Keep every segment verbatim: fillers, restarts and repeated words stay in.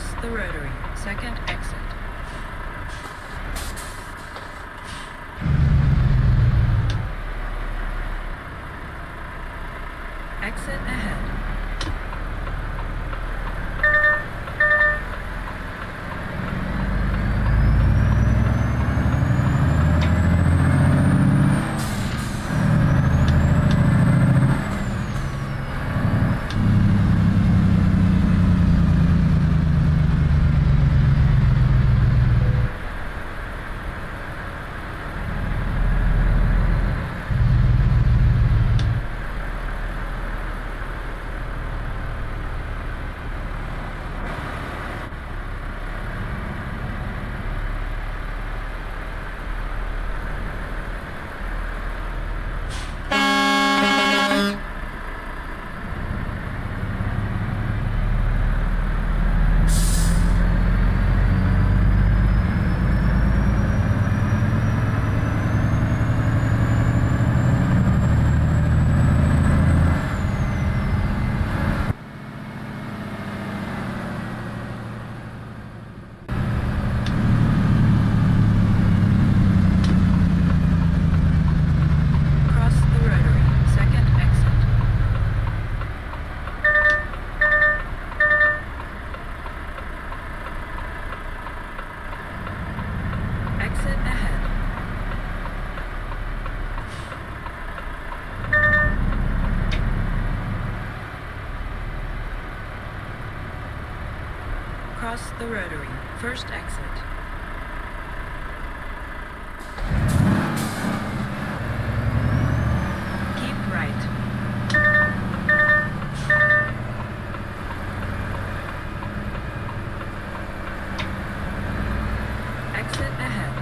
Cross the rotary. Second exit. Exit ahead. Cross the rotary. First exit. Keep right. Exit ahead.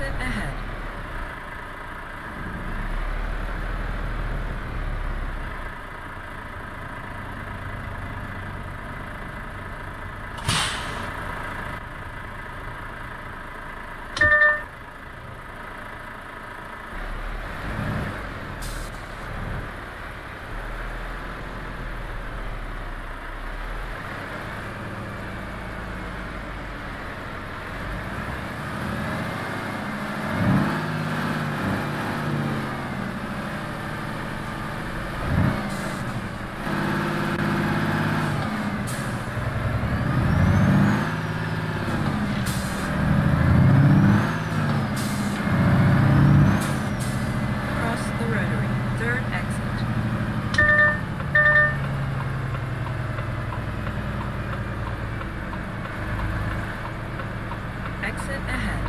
exit ahead. Exit ahead.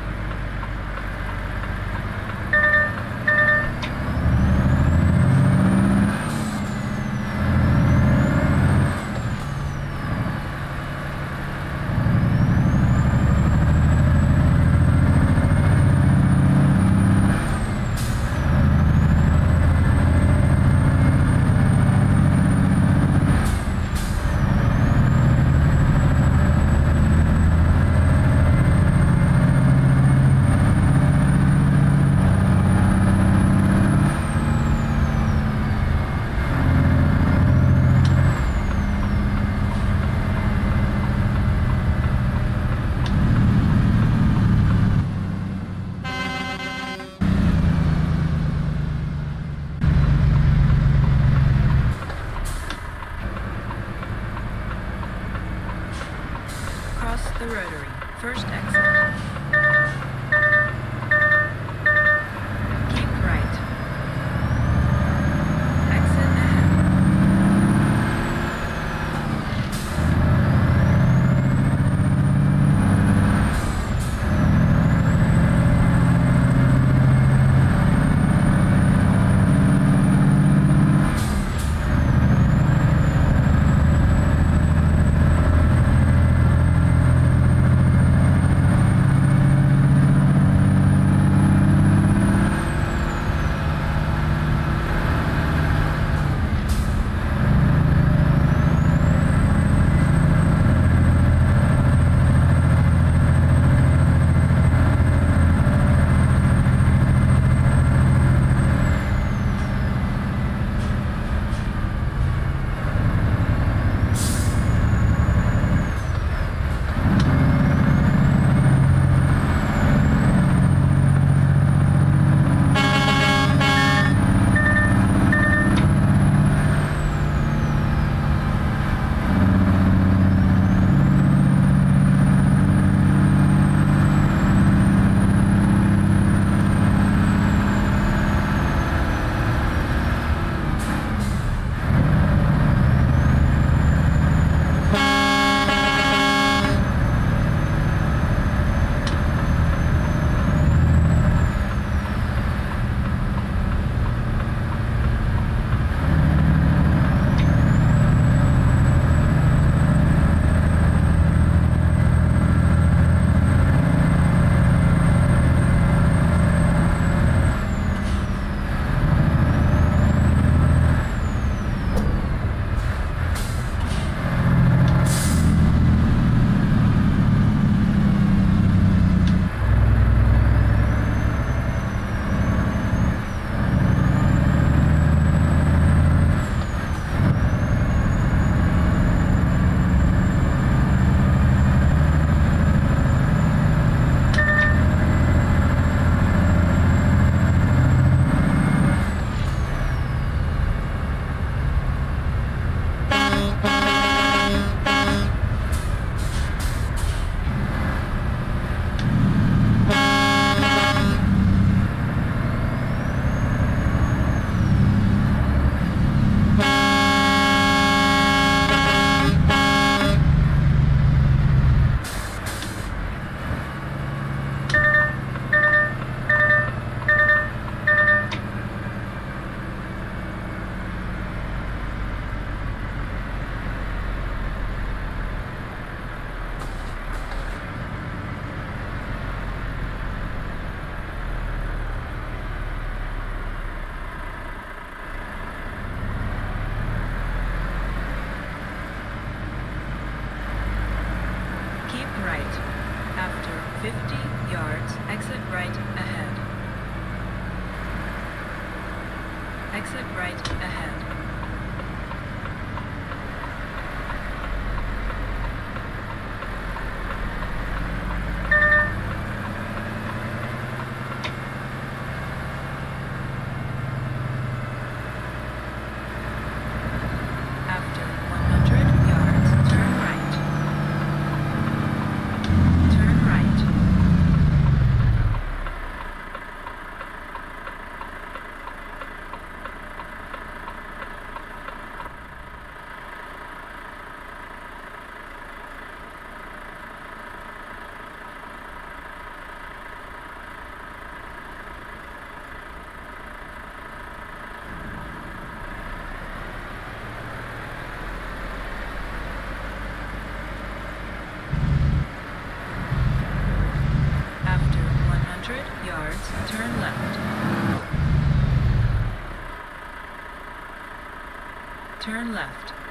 The rotary. First exit. Keep right. Exit ahead. fifty yards, exit right ahead. Exit right ahead. Turn left. Turn left.